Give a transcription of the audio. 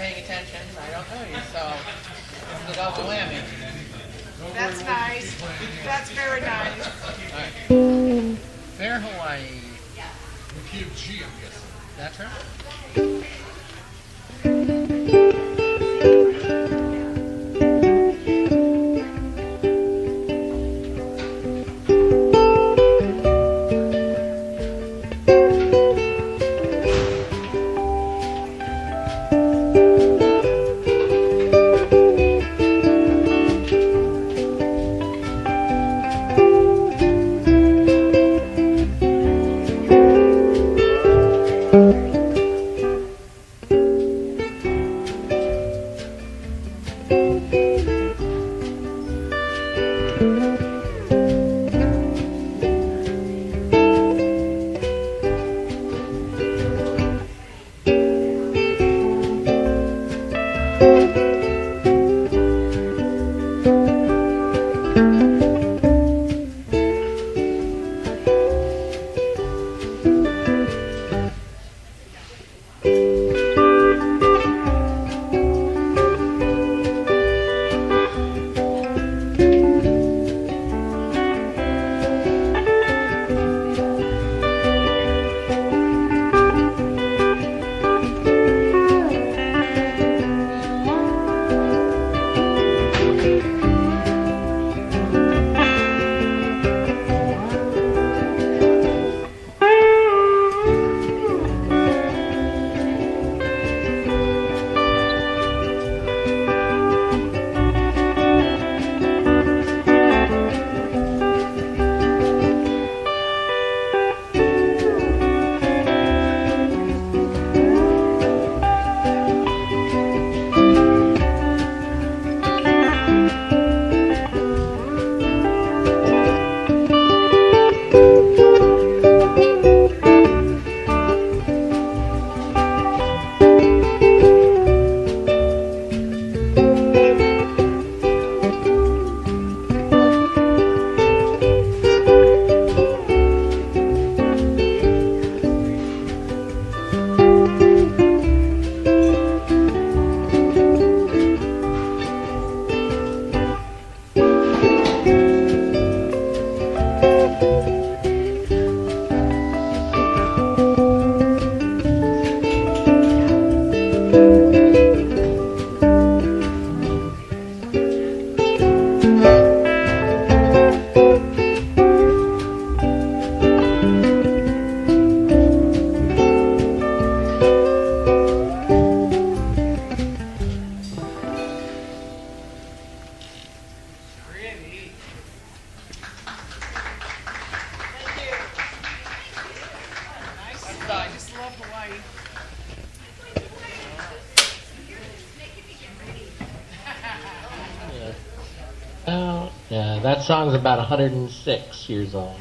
paying attention, I don't know you, so it's the double whammy. That's nice. That's very nice. Right. Fair Hawaii. Yeah. Key of G, I'm guessing. That's right. That song's about 106 years old.